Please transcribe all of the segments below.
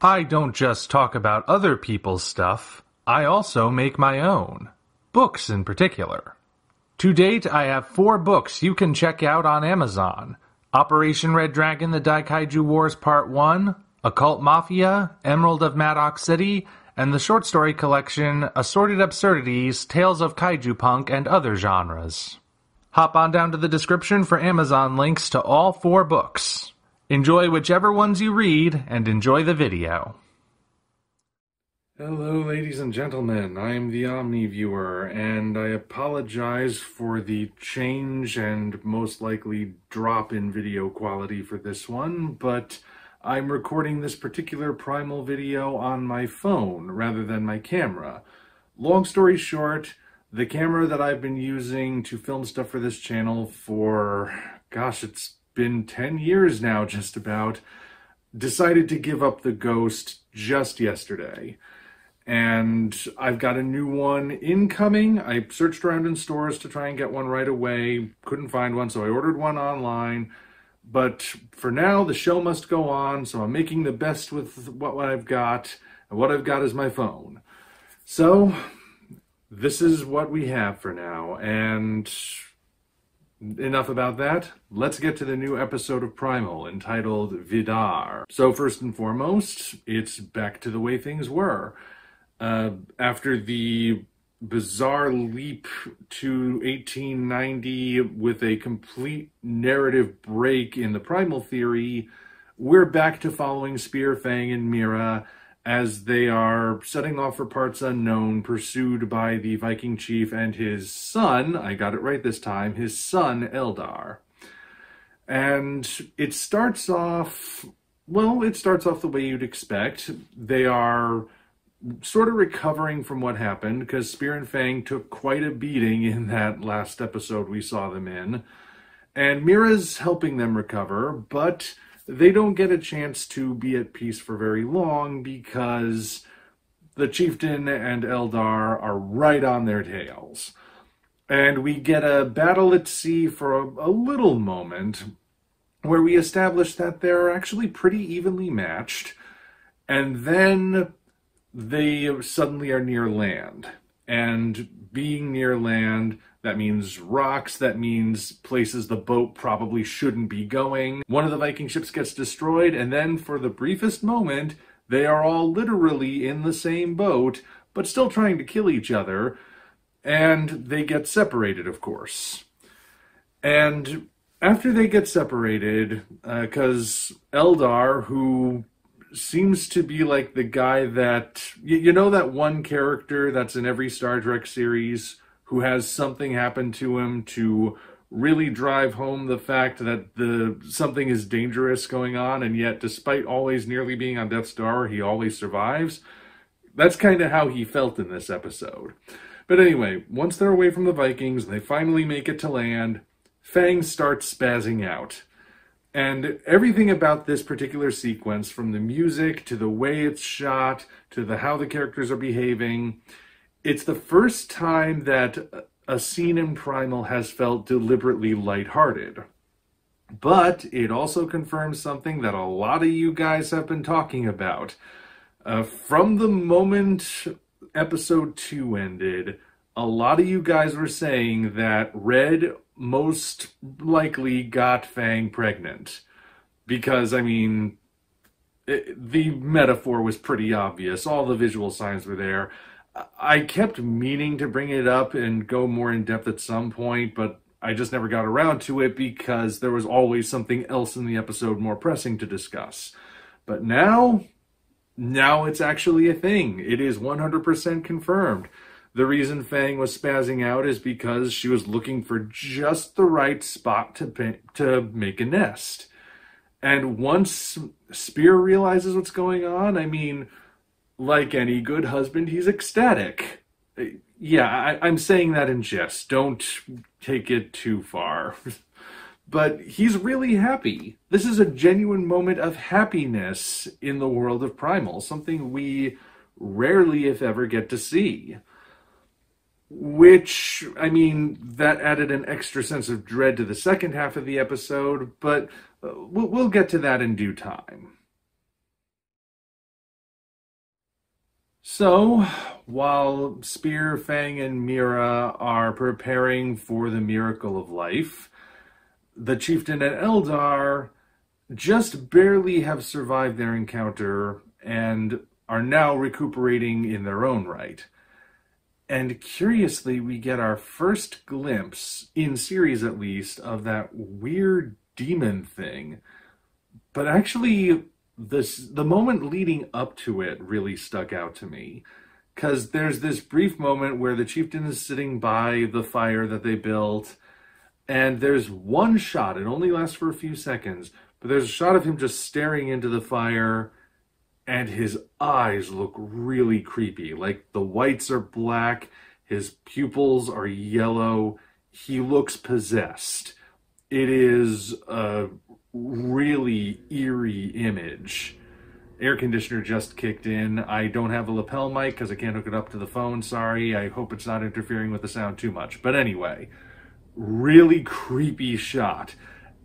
I don't just talk about other people's stuff, I also make my own. Books in particular. To date, I have 4 books you can check out on Amazon. Operation Red Dragon The Daikaiju Wars Part 1, Occult Mafia, Emerald of Madoc City, and the short story collection Assorted Absurdities, Tales of Kaiju Punk, and Other Genres. Hop on down to the description for Amazon links to all 4 books. Enjoy whichever ones you read, and enjoy the video. Hello, ladies and gentlemen. I am the Omni Viewer, and I apologize for the change and most likely drop in video quality for this one, but I'm recording this particular Primal video on my phone rather than my camera. Long story short, the camera that I've been using to film stuff for this channel for, gosh, it's been 10 years now, just about, decided to give up the ghost just yesterday. And I've got a new one incoming. I searched around in stores to try and get one right away. Couldn't find one, so I ordered one online. But for now, the show must go on, so I'm making the best with what I've got. And what I've got is my phone. So, this is what we have for now, and enough about that. Let's get to the new episode of Primal, entitled Vidar. So first and foremost, it's back to the way things were. After the bizarre leap to 1890 with a complete narrative break in the Primal theory, we're back to following Spear, Fang, and Mira as they are setting off for parts unknown, pursued by the Viking chief and his son, I got it right this time, his son, Eldar. And it starts off, well, it starts off the way you'd expect. They are sort of recovering from what happened, because Spear and Fang took quite a beating in that last episode we saw them in. And Mira's helping them recover, but they don't get a chance to be at peace for very long because the chieftain and Eldar are right on their tails. And we get a battle at sea for a little moment where we establish that they're actually pretty evenly matched. And then they suddenly are near land. And being near land, that means rocks, that means places the boat probably shouldn't be going. One of the Viking ships gets destroyed, and then for the briefest moment, they are all literally in the same boat, but still trying to kill each other, and they get separated, of course. And after they get separated, because Eldar, who seems to be like the guy that, you know, that one character that's in every Star Trek series who has something happen to him to really drive home the fact that something is dangerous going on, and yet despite always nearly being on Death's Door, he always survives. That's kind of how he felt in this episode. But anyway, once they're away from the Vikings, they finally make it to land. Fang starts spazzing out. And everything about this particular sequence, from the music to the way it's shot to how the characters are behaving, it's the first time that a scene in Primal has felt deliberately lighthearted. But it also confirms something that a lot of you guys have been talking about. From the moment episode 2 ended, a lot of you guys were saying that Red most likely got Fang pregnant. Because, I mean, the metaphor was pretty obvious. All the visual signs were there. I kept meaning to bring it up and go more in depth at some point, but I just never got around to it because there was always something else in the episode more pressing to discuss. But now it's actually a thing. It is 100% confirmed. The reason Fang was spazzing out is because she was looking for just the right spot to make a nest. And once Spear realizes what's going on, I mean, like any good husband, he's ecstatic. Yeah, I'm saying that in jest. Don't take it too far. But he's really happy. This is a genuine moment of happiness in the world of Primal, something we rarely, if ever, get to see. Which, I mean, that added an extra sense of dread to the second half of the episode, but we'll get to that in due time. So, while Spear, Fang, and Mira are preparing for the miracle of life, the Chieftain and Eldar just barely have survived their encounter and are now recuperating in their own right. And curiously, we get our first glimpse, in series at least, of that weird demon thing. But actually, the moment leading up to it really stuck out to me. Because there's this brief moment where the Chieftain is sitting by the fire that they built, and there's one shot, it only lasts for a few seconds, but there's a shot of him just staring into the fire, and his eyes look really creepy. Like, the whites are black, his pupils are yellow, he looks possessed. It is a really eerie image. Air conditioner just kicked in. I don't have a lapel mic because I can't hook it up to the phone, sorry. I hope it's not interfering with the sound too much. But anyway, really creepy shot.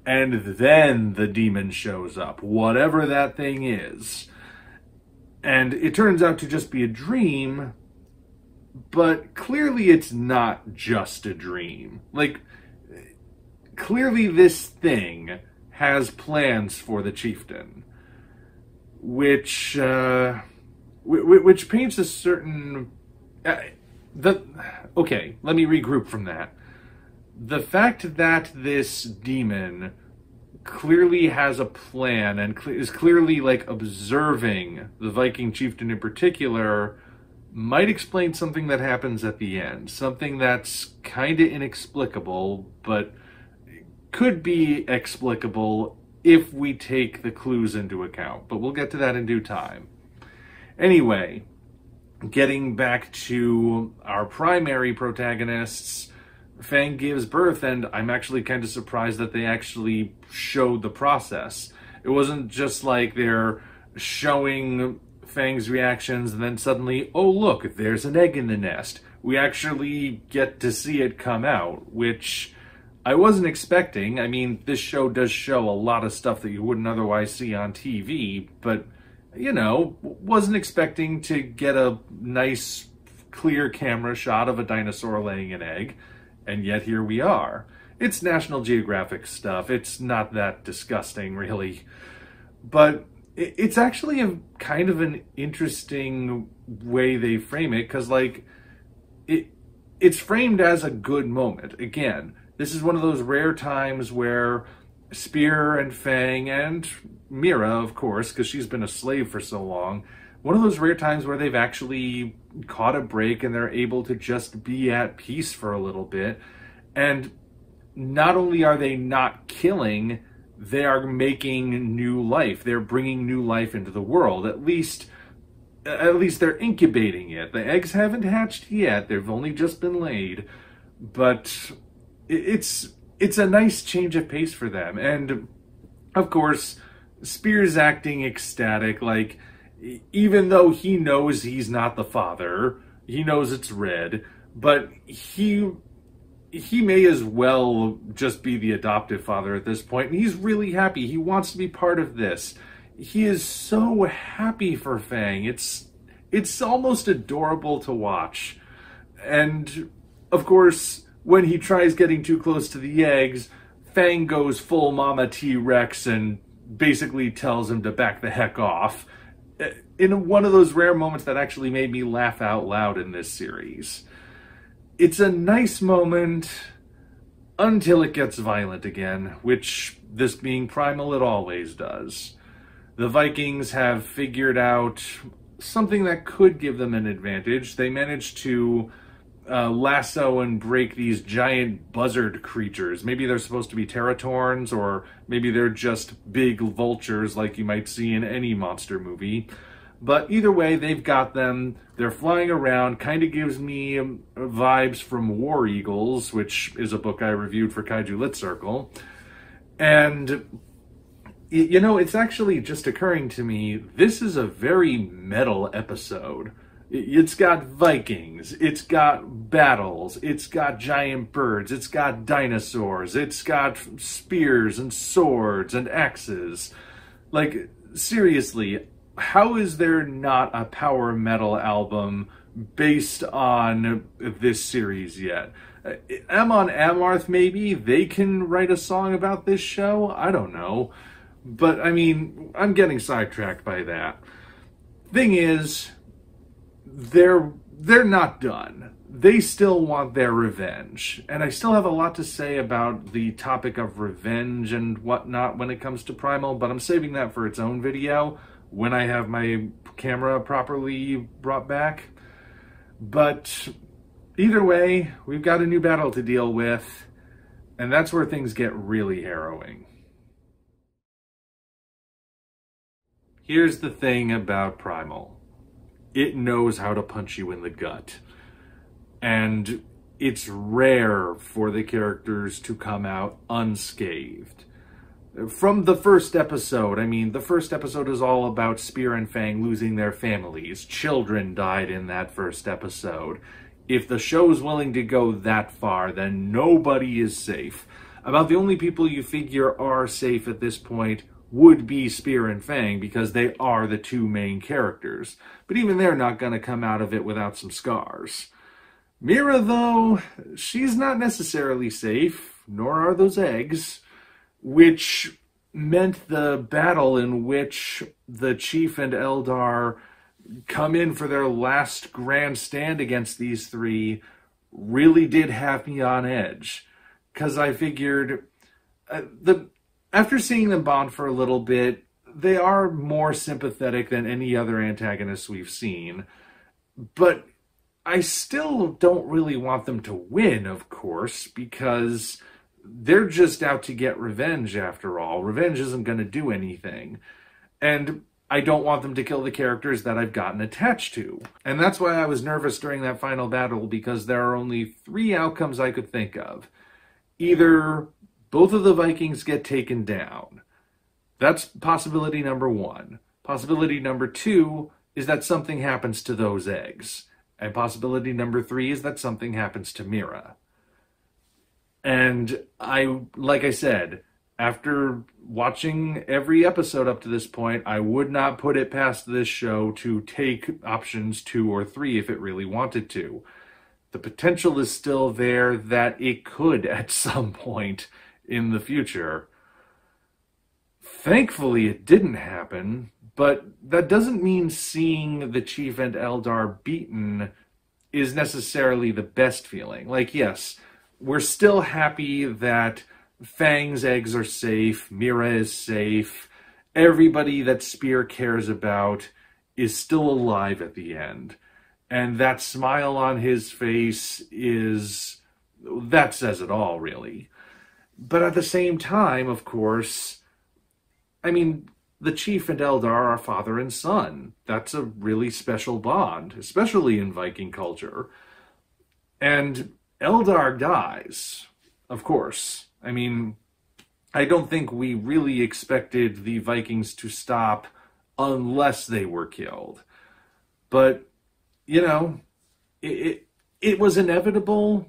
And then the demon shows up, whatever that thing is. And it turns out to just be a dream, but clearly it's not just a dream. Like, clearly this thing has plans for the Chieftain, which paints a certain... Okay, let me regroup from that. The fact that this demon clearly has a plan and is clearly, like, observing the Viking Chieftain in particular might explain something that happens at the end. Something that's kind of inexplicable, but could be explicable if we take the clues into account, but we'll get to that in due time. Anyway, getting back to our primary protagonists, Fang gives birth, and I'm actually kind of surprised that they actually showed the process. It wasn't just like they're showing Fang's reactions and then suddenly, oh look, there's an egg in the nest. We actually get to see it come out, which I wasn't expecting. I mean, this show does show a lot of stuff that you wouldn't otherwise see on TV, but, you know, wasn't expecting to get a nice, clear camera shot of a dinosaur laying an egg, and yet here we are. It's National Geographic stuff. It's not that disgusting, really. But it's actually a kind of an interesting way they frame it, because, like, it's framed as a good moment, again. This is one of those rare times where Spear and Fang and Mira, of course, because she's been a slave for so long, one of those rare times where they've actually caught a break and they're able to just be at peace for a little bit. And not only are they not killing, they are making new life. They're bringing new life into the world. At least they're incubating it. The eggs haven't hatched yet. They've only just been laid. But it's a nice change of pace for them. And, of course, Spear's acting ecstatic. Like, even though he knows he's not the father, he knows it's Red, but he may as well just be the adoptive father at this point. And he's really happy. He wants to be part of this. He is so happy for Fang. It's almost adorable to watch. And, of course, when he tries getting too close to the eggs, Fang goes full Mama T-Rex and basically tells him to back the heck off. In one of those rare moments that actually made me laugh out loud in this series. It's a nice moment until it gets violent again, which, this being Primal, it always does. The Vikings have figured out something that could give them an advantage. They managed to lasso and break these giant buzzard creatures. Maybe they're supposed to be Teratorns, or maybe they're just big vultures like you might see in any monster movie. But either way, they've got them. They're flying around. Kind of gives me vibes from War Eagles, which is a book I reviewed for Kaiju Lit Circle. And, you know, it's actually just occurring to me, this is a very metal episode. It's got Vikings, it's got battles, it's got giant birds, it's got dinosaurs, it's got spears and swords and axes. Like, seriously, how is there not a power metal album based on this series yet? Amon Amarth, maybe? They can write a song about this show? I don't know. But, I mean, I'm getting sidetracked by that. Thing is, they're not done. They still want their revenge. And I still have a lot to say about the topic of revenge and whatnot when it comes to Primal, but I'm saving that for its own video when I have my camera properly brought back. But either way, we've got a new battle to deal with, and that's where things get really harrowing. Here's the thing about Primal. It knows how to punch you in the gut. And it's rare for the characters to come out unscathed. From the first episode, I mean, the first episode is all about Spear and Fang losing their families. Children died in that first episode. If the show's willing to go that far, then nobody is safe. About the only people you figure are safe at this point would be Spear and Fang, because they are the two main characters. But even they're not going to come out of it without some scars. Mira, though, she's not necessarily safe, nor are those eggs, which meant the battle in which the Chief and Eldar come in for their last grand stand against these three really did have me on edge. Because I figured, after seeing them bond for a little bit, they are more sympathetic than any other antagonists we've seen. But I still don't really want them to win, of course, because they're just out to get revenge after all. Revenge isn't going to do anything. And I don't want them to kill the characters that I've gotten attached to. And that's why I was nervous during that final battle, because there are only three outcomes I could think of. Either both of the Vikings get taken down. That's possibility number one. Possibility number two is that something happens to those eggs. And possibility number three is that something happens to Mira. And like I said, after watching every episode up to this point, I would not put it past this show to take options 2 or 3 if it really wanted to. The potential is still there that it could at some point in the future. Thankfully, it didn't happen, but that doesn't mean seeing the Chief and Eldar beaten is necessarily the best feeling. Like, yes, we're still happy that Fang's eggs are safe, Mira is safe, everybody that Spear cares about is still alive at the end. And that smile on his face is, that says it all, really. But at the same time, of course, I mean, the Chief and Eldar are father and son. That's a really special bond, especially in Viking culture. And Eldar dies, of course. I mean, I don't think we really expected the Vikings to stop unless they were killed. But, you know, it was inevitable.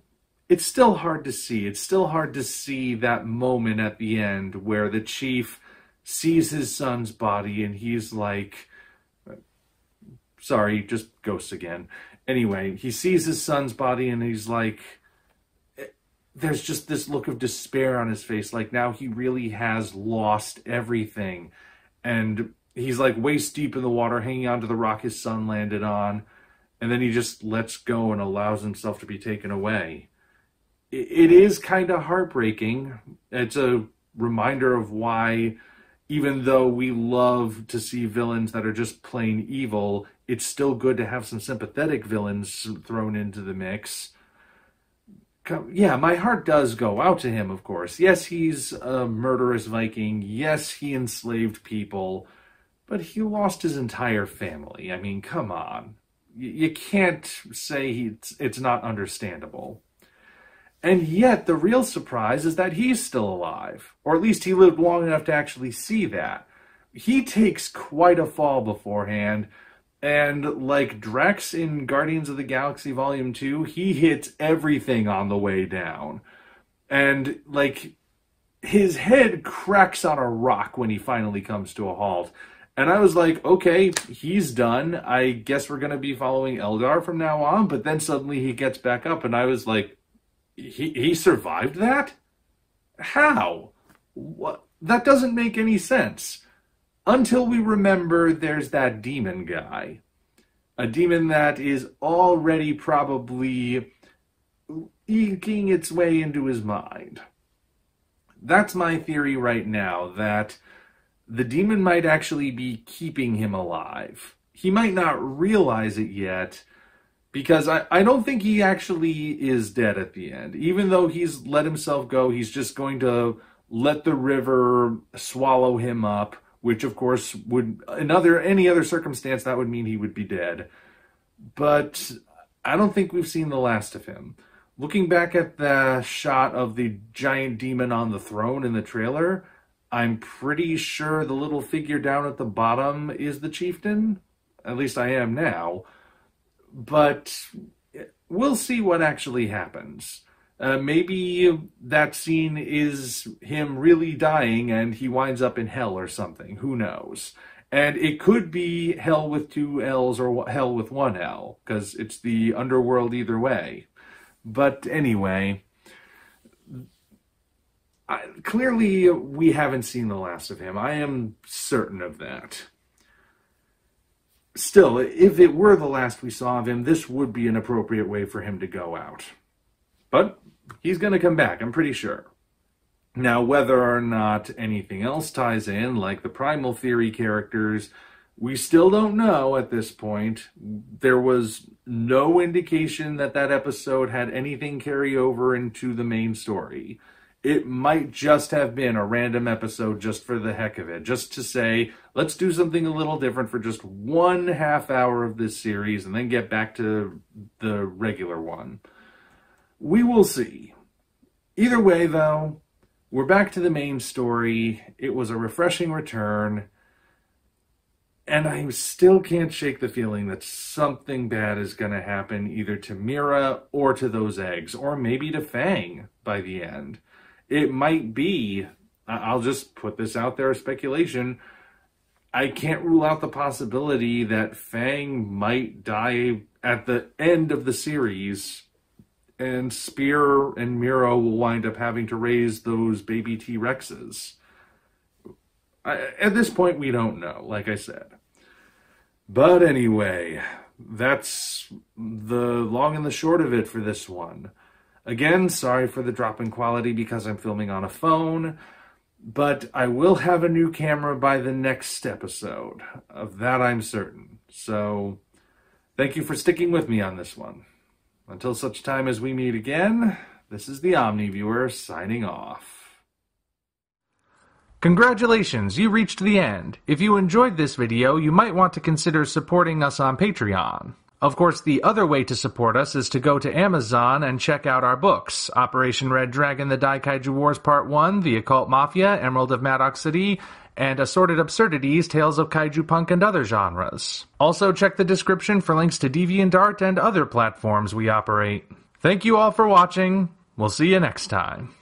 It's still hard to see. It's still hard to see that moment at the end where the Chief sees his son's body and he's like, sorry, just ghosts again. Anyway, he sees his son's body and he's like, there's just this look of despair on his face. Like, now he really has lost everything. And he's like waist deep in the water, hanging onto the rock his son landed on. And then he just lets go and allows himself to be taken away. It is kind of heartbreaking. It's a reminder of why, even though we love to see villains that are just plain evil, it's still good to have some sympathetic villains thrown into the mix. Yeah, my heart does go out to him, of course. Yes, he's a murderous Viking. Yes, he enslaved people. But he lost his entire family. I mean, come on. You can't say it's not understandable. And yet, the real surprise is that he's still alive. Or at least he lived long enough to actually see that. He takes quite a fall beforehand. And like Drax in Guardians of the Galaxy Volume 2, he hits everything on the way down. And like, his head cracks on a rock when he finally comes to a halt. And I was like, okay, he's done. I guess we're going to be following Eldar from now on. But then suddenly he gets back up, and I was like, he survived that? How? What? That doesn't make any sense. Until we remember there's that demon guy. A demon that is already probably eking its way into his mind. That's my theory right now, that the demon might actually be keeping him alive. He might not realize it yet, because I don't think he actually is dead at the end. Even though he's let himself go, he's just going to let the river swallow him up, which of course would, in any other circumstance, that would mean he would be dead. But I don't think we've seen the last of him. Looking back at the shot of the giant demon on the throne in the trailer, I'm pretty sure the little figure down at the bottom is the chieftain. At least I am now. But we'll see what actually happens. Maybe that scene is him really dying and he winds up in hell or something. Who knows? And it could be hell with two L's or hell with one L, because it's the underworld either way. But anyway, clearly we haven't seen the last of him. I am certain of that. Still, if it were the last we saw of him, this would be an appropriate way for him to go out. But he's going to come back, I'm pretty sure. Now, whether or not anything else ties in, like the Primal Theory characters, we still don't know at this point. There was no indication that that episode had anything carry over into the main story. It might just have been a random episode just for the heck of it, just to say, let's do something a little different for just 1/2 hour of this series and then get back to the regular one. We will see. Either way, though, we're back to the main story. It was a refreshing return, and I still can't shake the feeling that something bad is going to happen either to Mira or to those eggs, or maybe to Fang by the end. It might be, I'll just put this out there as speculation, I can't rule out the possibility that Fang might die at the end of the series, and Spear and Mira will wind up having to raise those baby T-Rexes. At this point, we don't know, like I said. But anyway, that's the long and the short of it for this one. Again, sorry for the drop in quality because I'm filming on a phone, but I will have a new camera by the next episode. Of that I'm certain. So, thank you for sticking with me on this one. Until such time as we meet again, this is the Omni Viewer signing off. Congratulations, you reached the end. If you enjoyed this video, you might want to consider supporting us on Patreon. Of course, the other way to support us is to go to Amazon and check out our books, Operation Red Dragon The Daikaiju Wars Part 1, The Occult Mafia, Emerald of Madoc City, and Assorted Absurdities, Tales of Kaiju Punk, and Other Genres. Also check the description for links to DeviantArt and other platforms we operate. Thank you all for watching. We'll see you next time.